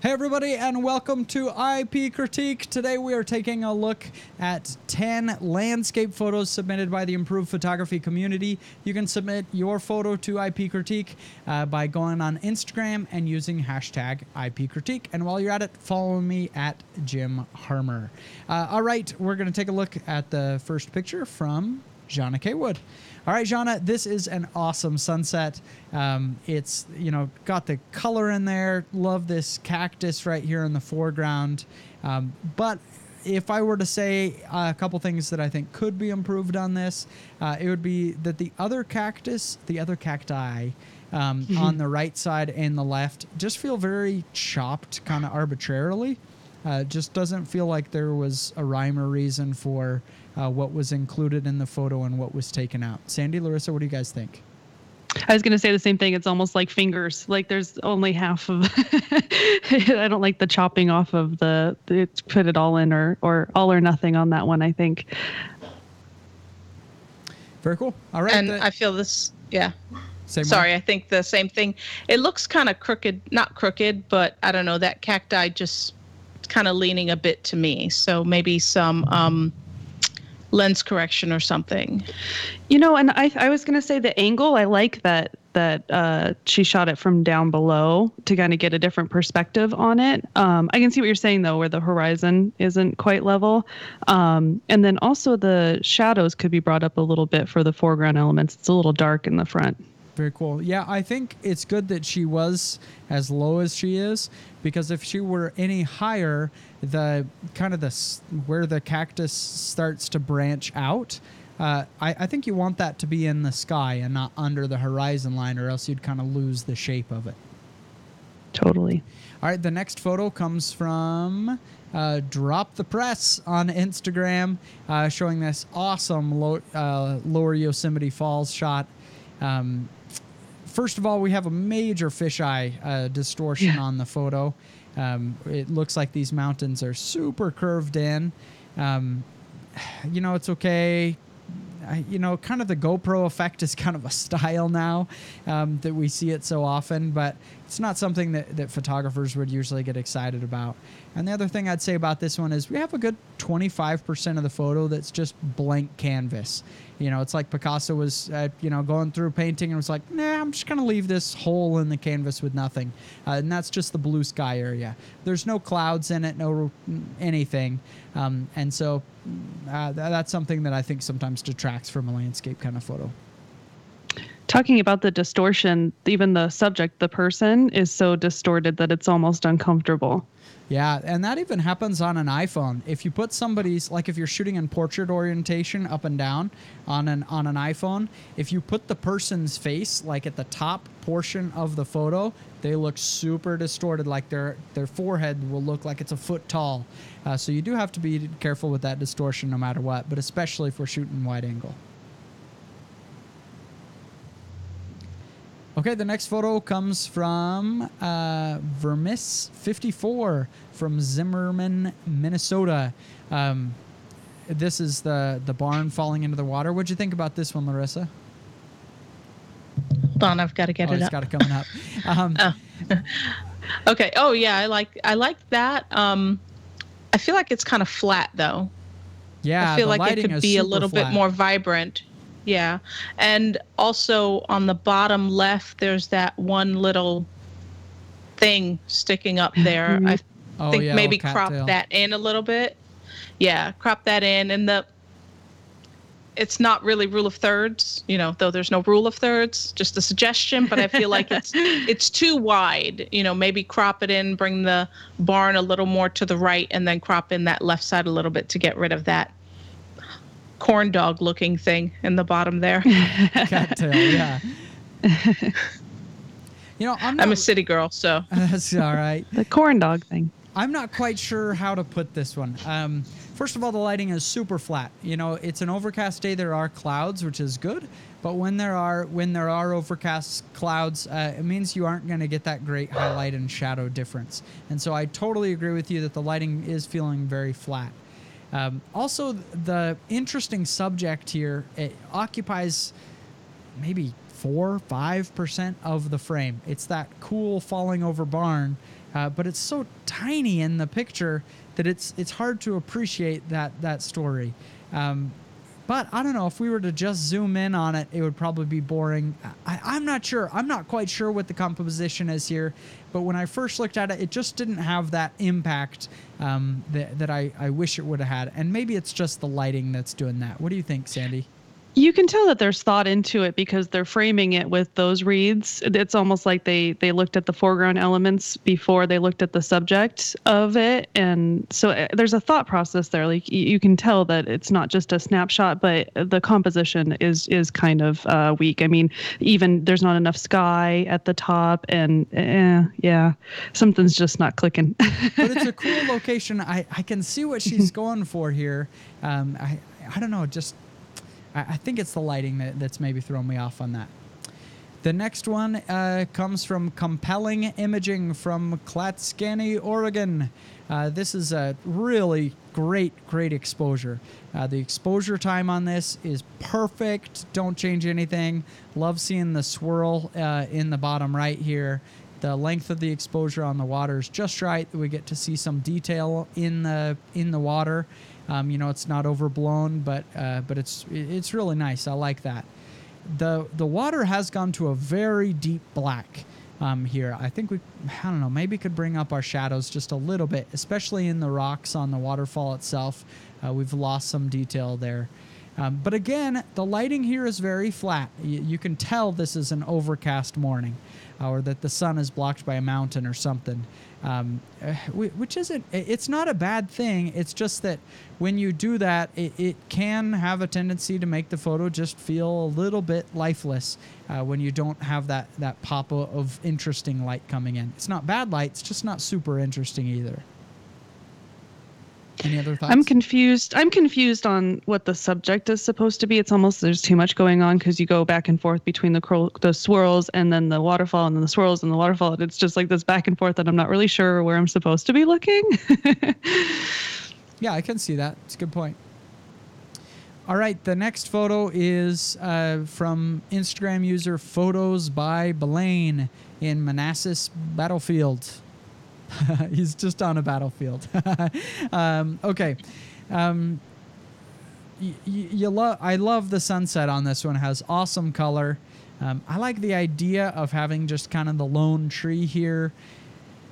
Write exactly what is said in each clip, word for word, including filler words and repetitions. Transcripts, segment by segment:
Hey everybody, and welcome to I P Critique. Today we are taking a look at ten landscape photos submitted by the Improve Photography community. You can submit your photo to I P Critique uh, by going on Instagram and using hashtag I P Critique. And while you're at it, follow me at Jim Harmer. Uh, all right, we're going to take a look at the first picture from Jana K. Wood. All right, Jana, this is an awesome sunset. Um, it's, you know, got the color in there. Love this cactus right here in the foreground. Um, but if I were to say a couple things that I think could be improved on this, uh, it would be that the other cactus, the other cacti um, mm-hmm. on the right side and the left just feel very chopped kind of arbitrarily. Uh, just doesn't feel like there was a rhyme or reason for uh, what was included in the photo and what was taken out. Sandy, Larissa, what do you guys think? I was going to say the same thing. It's almost like fingers. Like there's only half of I don't like the chopping off of the, the put it all in or, or all or nothing on that one, I think. Very cool. All right. And the, I feel this. Yeah. Same Sorry, way. I think the same thing. It looks kind of crooked, not crooked, but I don't know. That cacti just kind of leaning a bit to me, so maybe some um lens correction or something, you know. And i i was going to say the angle. I like that that uh she shot it from down below to kind of get a different perspective on it. um I can see what you're saying though, where the horizon isn't quite level, um and then also the shadows could be brought up a little bit for the foreground elements. It's a little dark in the front. Very cool. Yeah, I think it's good that she was as low as she is, because if she were any higher, the kind of the where the cactus starts to branch out, uh, I, I think you want that to be in the sky and not under the horizon line, or else you'd kind of lose the shape of it. Totally. All right, the next photo comes from uh, Drop the Press on Instagram, uh, showing this awesome low, uh, Lower Yosemite Falls shot. Um, First of all, we have a major fisheye uh, distortion yeah. on the photo. Um, it looks like these mountains are super curved in. Um, you know, it's okay. I, you know, kind of the GoPro effect is kind of a style now um, that we see it so often, but it's not something that, that photographers would usually get excited about. And the other thing I'd say about this one is we have a good twenty-five percent of the photo that's just blank canvas. You know, it's like Picasso was, uh, you know, going through painting and was like, nah, I'm just going to leave this hole in the canvas with nothing. Uh, and that's just the blue sky area. There's no clouds in it, no anything. Um, and so uh, th- that's something that I think sometimes detracts from a landscape kind of photo. Talking about the distortion, even the subject, the person, is so distorted that it's almost uncomfortable. Yeah, and that even happens on an iPhone. If you put somebody's, like if you're shooting in portrait orientation up and down on an on an iPhone, if you put the person's face like at the top portion of the photo, they look super distorted, like their their forehead will look like it's a foot tall. Uh, so you do have to be careful with that distortion no matter what, but especially if we're shooting wide angle. Okay, the next photo comes from uh, Vermis fifty-four from Zimmerman, Minnesota. Um, this is the, the barn falling into the water. What'd you think about this one, Larissa? Hold on, I've got to get oh, it up. Oh, it's got it coming up. Um, oh. Okay. Oh, yeah, I like I like that. Um, I feel like it's kind of flat, though. Yeah, I feel like it could be a little bit more vibrant. Yeah. And also on the bottom left, there's that one little thing sticking up there. I oh, think yeah, maybe crop tail. that in a little bit. Yeah, crop that in. And the it's not really rule of thirds, you know, though there's no rule of thirds, just a suggestion. But I feel like it's it's too wide. You know, maybe crop it in, bring the barn a little more to the right, and then crop in that left side a little bit to get rid of that corn dog looking thing in the bottom there. Cattail, yeah. You know, I'm, not, I'm a city girl, so that's all right. The corn dog thing. I'm not quite sure how to put this one. Um, first of all, the lighting is super flat. You know, it's an overcast day. There are clouds, which is good, but when there are when there are overcast clouds, uh, it means you aren't going to get that great highlight and shadow difference. And so I totally agree with you that the lighting is feeling very flat. Um, also, the interesting subject here, it occupies maybe four, five percent of the frame. It's that cool falling over barn, uh, but it's so tiny in the picture that it's it's hard to appreciate that that story. Um, But I don't know, if we were to just zoom in on it, it would probably be boring. I, I'm not sure. I'm not quite sure what the composition is here. But when I first looked at it, it just didn't have that impact um, that, that I, I wish it would have had. And maybe it's just the lighting that's doing that. What do you think, Sandy? You can tell that there's thought into it because they're framing it with those reeds. It's almost like they, they looked at the foreground elements before they looked at the subject of it. And so there's a thought process there. Like you can tell that it's not just a snapshot, but the composition is is kind of uh, weak. I mean, even there's not enough sky at the top and eh, yeah, something's just not clicking. But it's a cool location. I, I can see what she's going for here. Um, I, I don't know, just... I think it's the lighting that, that's maybe throwing me off on that. The next one uh, comes from Compelling Imaging from Clatskanie, Oregon. Uh, this is a really great, great exposure. Uh, the exposure time on this is perfect. Don't change anything. Love seeing the swirl uh, in the bottom right here. The length of the exposure on the water is just right. We get to see some detail in the in the water. Um, you know, it's not overblown, but uh, but it's it's really nice. I like that. The the water has gone to a very deep black um, here. I think we, I don't know, maybe could bring up our shadows just a little bit, especially in the rocks on the waterfall itself. Uh, we've lost some detail there. Um, but again, the lighting here is very flat. Y- you can tell this is an overcast morning, or that the sun is blocked by a mountain or something. Um, which isn't, it's not a bad thing. It's just that when you do that, it, it can have a tendency to make the photo just feel a little bit lifeless uh, when you don't have that, that pop of interesting light coming in. It's not bad light. It's just not super interesting either. Any other thoughts? I'm confused. I'm confused on what the subject is supposed to be. It's almost there's too much going on because you go back and forth between the curl, the swirls and then the waterfall and then the swirls and the waterfall. It's just like this back and forth that I'm not really sure where I'm supposed to be looking. Yeah, I can see that. It's a good point. All right. The next photo is uh, from Instagram user Photos by Blaine in Manassas Battlefield. He's just on a battlefield. um, okay. Um, y- y- you love. I love the sunset on this one. It has awesome color. Um, I like the idea of having just kind of the lone tree here.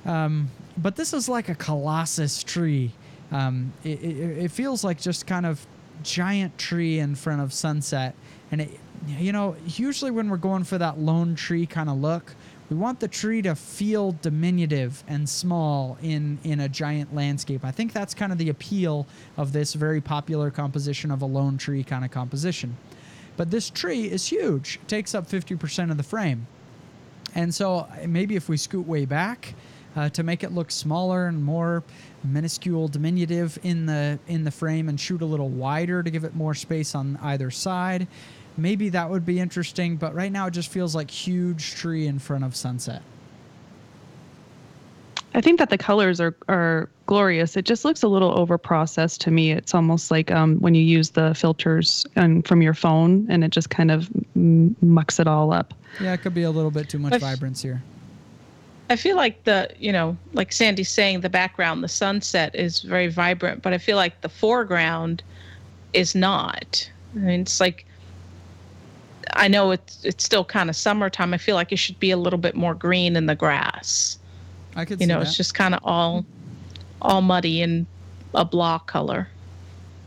Um, but this is like a colossus tree. Um, it, it, it feels like just kind of giant tree in front of sunset. And, it, you know, usually when we're going for that lone tree kind of look, we want the tree to feel diminutive and small in, in a giant landscape. I think that's kind of the appeal of this very popular composition of a lone tree kind of composition. But this tree is huge. It takes up fifty percent of the frame. And so maybe if we scoot way back uh, to make it look smaller and more minuscule, diminutive in the in the frame and shoot a little wider to give it more space on either side, maybe that would be interesting, but right now it just feels like huge tree in front of sunset. I think that the colors are, are glorious. It just looks a little overprocessed to me. It's almost like um, when you use the filters and from your phone, and it just kind of mucks it all up. Yeah, it could be a little bit too much f- vibrance here. I feel like the, you know, like Sandy's saying, the background, the sunset is very vibrant, but I feel like the foreground is not. I mean, it's like, I know it's it's still kind of summertime. I feel like it should be a little bit more green in the grass. I could, you know, see that. It's just kind of all, all muddy and a blah color.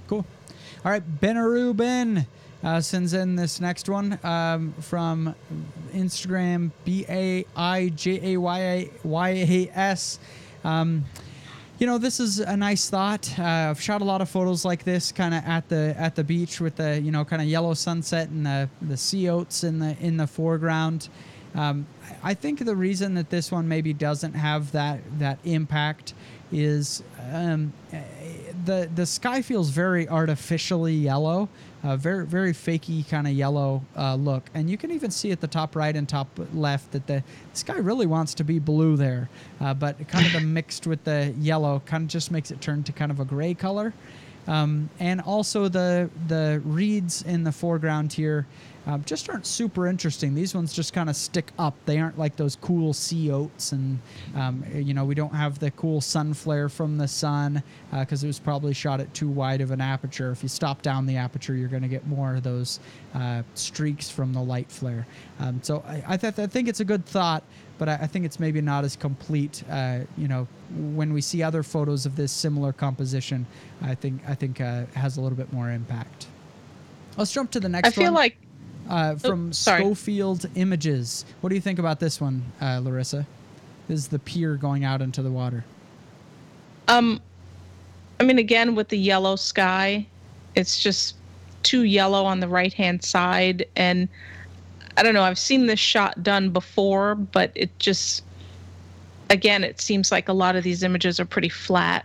Cool. All right, Benaruben uh, sends in this next one um, from Instagram B A I J A Y A Y A S. Um, You know, this is a nice thought. Uh, I've shot a lot of photos like this, kind of at the at the beach with the, you know, kind of yellow sunset and the, the sea oats in the in the foreground. Um, I think the reason that this one maybe doesn't have that that impact is um, the the sky feels very artificially yellow, uh, very very fakey kind of yellow uh, look. And you can even see at the top right and top left that the sky really wants to be blue there, uh, but kind of the mixed with the yellow kind of just makes it turn to kind of a gray color. Um, and also the the reeds in the foreground here um, just aren't super interesting. These ones just kind of stick up. They aren't like those cool sea oats, and um, you know, we don't have the cool sun flare from the sun because uh, it was probably shot at too wide of an aperture. If you stop down the aperture, you're going to get more of those uh, streaks from the light flare. Um, so I, I, th- I think it's a good thought, but I, I think it's maybe not as complete. Uh, you know, when we see other photos of this similar composition, I think I think uh, has a little bit more impact. Let's jump to the next one. I feel one, like... Uh, from oh, Schofield Images. What do you think about this one, uh, Larissa? This is the pier going out into the water. Um, I mean, again, with the yellow sky, it's just too yellow on the right-hand side. And I don't know, I've seen this shot done before, but it just, again, it seems like a lot of these images are pretty flat.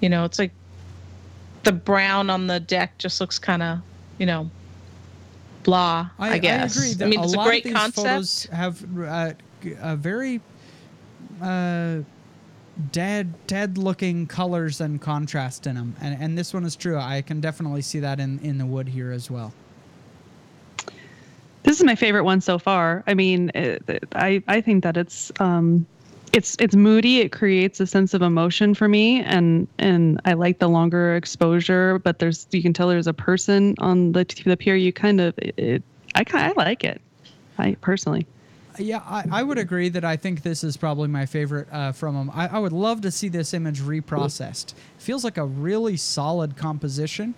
You know, it's like the brown on the deck just looks kind of, you know, blah, I, I guess. I agree. That I mean, it's a, a great concept. A lot of these photos have uh, a very uh, dead, dead-looking colors and contrast in them, and and this one is true. I can definitely see that in, in the wood here as well. This is my favorite one so far. I mean, I I think that it's um, it's it's moody. It creates a sense of emotion for me, and and I like the longer exposure. But there's, you can tell there's a person on the the pier. You kind of it, it, I I like it. I personally. Yeah, I, I would agree that I think this is probably my favorite uh, from them. I, I would love to see this image reprocessed. Feels like a really solid composition.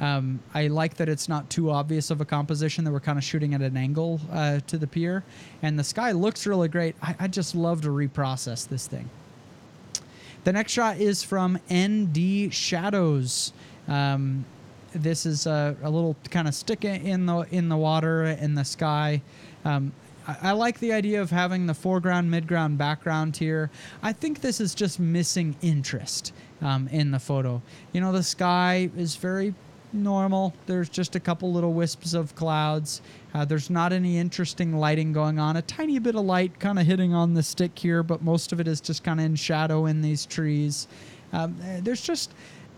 Um, I like that it's not too obvious of a composition, that we're kind of shooting at an angle uh, to the pier. And the sky looks really great. I, I just love to reprocess this thing. The next shot is from N D Shadows. Um, this is a, a little kind of stick in the in the water, in the sky. Um, I, I like the idea of having the foreground, midground, background here. I think this is just missing interest um, in the photo. You know, the sky is very... normal. There's just a couple little wisps of clouds. Uh, there's not any interesting lighting going on. A tiny bit of light kind of hitting on the stick here, but most of it is just kind of in shadow in these trees. Um, there's just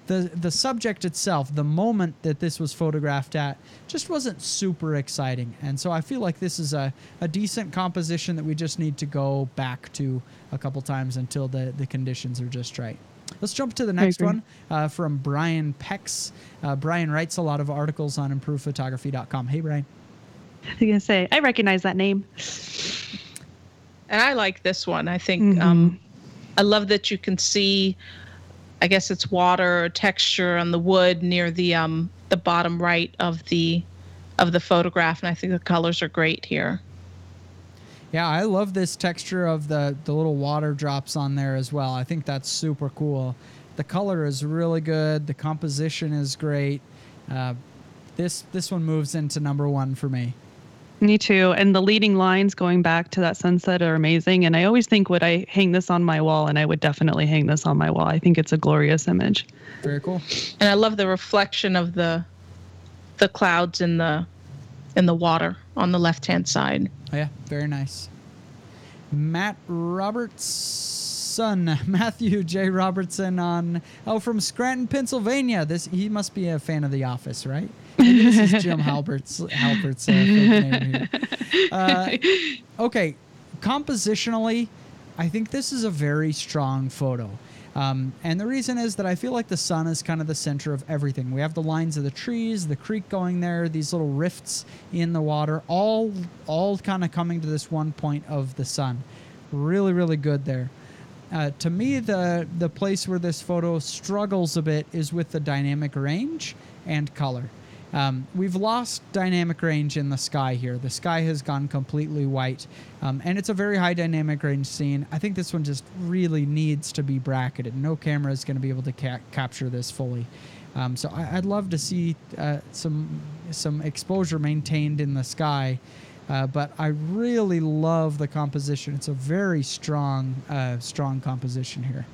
the the subject itself, the moment that this was photographed at, just wasn't super exciting. And so I feel like this is a, a decent composition that we just need to go back to a couple times until the, the conditions are just right. Let's jump to the next one uh, from Brian Pecks. Uh, Brian writes a lot of articles on Improve Photography dot com. Hey, Brian. I was going to say, I recognize that name. And I like this one. I think mm-hmm. um, I love that you can see, I guess it's water or texture on the wood near the um, the bottom right of the of the photograph. And I think the colors are great here. Yeah, I love this texture of the, the little water drops on there as well. I think that's super cool. The color is really good. The composition is great. Uh, this this one moves into number one for me. Me too. And the leading lines going back to that sunset are amazing. And I always think, would I hang this on my wall? And I would definitely hang this on my wall. I think it's a glorious image. Very cool. And I love the reflection of the the clouds in the in the water on the left-hand side. Oh, yeah, very nice. Matt Robertson, Matthew J. Robertson on, oh, from Scranton, Pennsylvania. This he must be a fan of The Office, right? This is Jim Halpert's, Halpert's uh, name here. Uh, okay, compositionally, I think this is a very strong photo. Um, and the reason is that I feel like the sun is kind of the center of everything. We have the lines of the trees, the creek going there, these little rifts in the water, all all kind of coming to this one point of the sun. Really, really good there. Uh, to me, the, the place where this photo struggles a bit is with the dynamic range and color. Um, we've lost dynamic range in the sky here. The sky has gone completely white, um, and it's a very high dynamic range scene. I think this one just really needs to be bracketed. No camera is going to be able to ca- capture this fully. Um, so I- I'd love to see uh, some some exposure maintained in the sky, uh, but I really love the composition. It's a very strong, uh, strong composition here.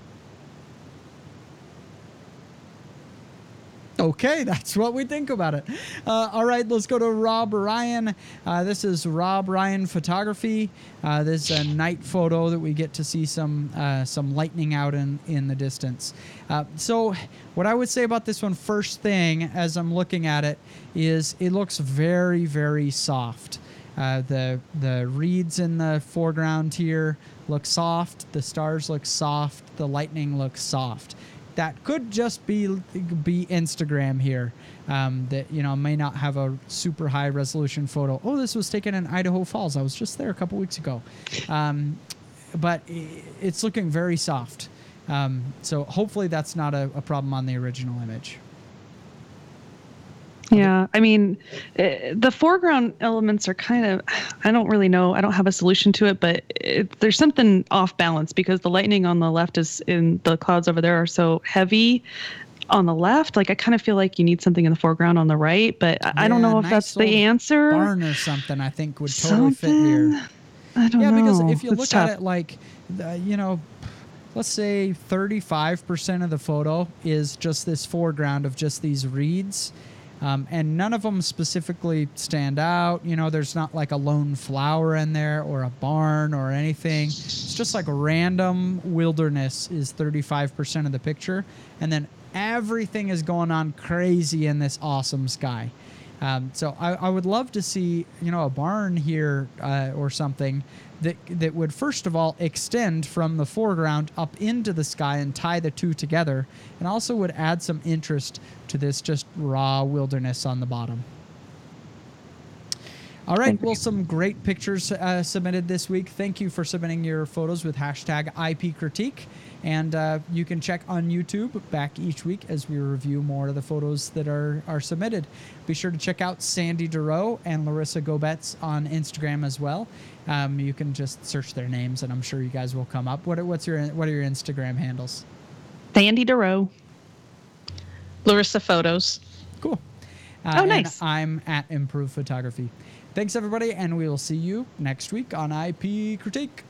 Okay, that's what we think about it. Uh, all right, let's go to Rob Ryan. Uh, this is Rob Ryan Photography. Uh, this is a night photo that we get to see some uh, some lightning out in, in the distance. Uh, so what I would say about this one first thing as I'm looking at it is it looks very, very soft. Uh, the the reeds in the foreground here look soft. The stars look soft. The lightning looks soft. That could just be be Instagram here. Um, that, you know, may not have a super high resolution photo. Oh, this was taken in Idaho Falls. I was just there a couple weeks ago. Um, but it's looking very soft. Um, so hopefully that's not a, a problem on the original image. Yeah, I mean, the foreground elements are kind of, I don't really know. I don't have a solution to it, but it, there's something off balance because the lightning on the left is in the clouds over there are so heavy on the left. Like, I kind of feel like you need something in the foreground on the right, but yeah, I don't know if nice that's the answer. Barn or something, I think, would totally something? fit here. I don't yeah, know. Yeah, because if you that's look tough. at it like, uh, you know, let's say thirty-five percent of the photo is just this foreground of just these reeds. Um, and none of them specifically stand out. You know, there's not like a lone flower in there or a barn or anything. It's just like random wilderness is thirty-five percent of the picture. And then everything is going on crazy in this awesome sky. Um, so I, I would love to see, you know, a barn here uh, or something that that would, first of all, extend from the foreground up into the sky and tie the two together, and also would add some interest to this just raw wilderness on the bottom. All right, well, some great pictures uh, submitted this week. Thank you for submitting your photos with hashtag I P Critique. And uh, you can check on YouTube back each week as we review more of the photos that are, are submitted. Be sure to check out Sandy DeRoe and Larissa Gobetz on Instagram as well. Um, you can just search their names, and I'm sure you guys will come up. What what's your what are your Instagram handles? Sandy DeRoe, Larissa Photos. Cool. Uh, oh, nice. And I'm at Improve Photography. Thanks, everybody, and we will see you next week on I P Critique.